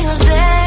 single day.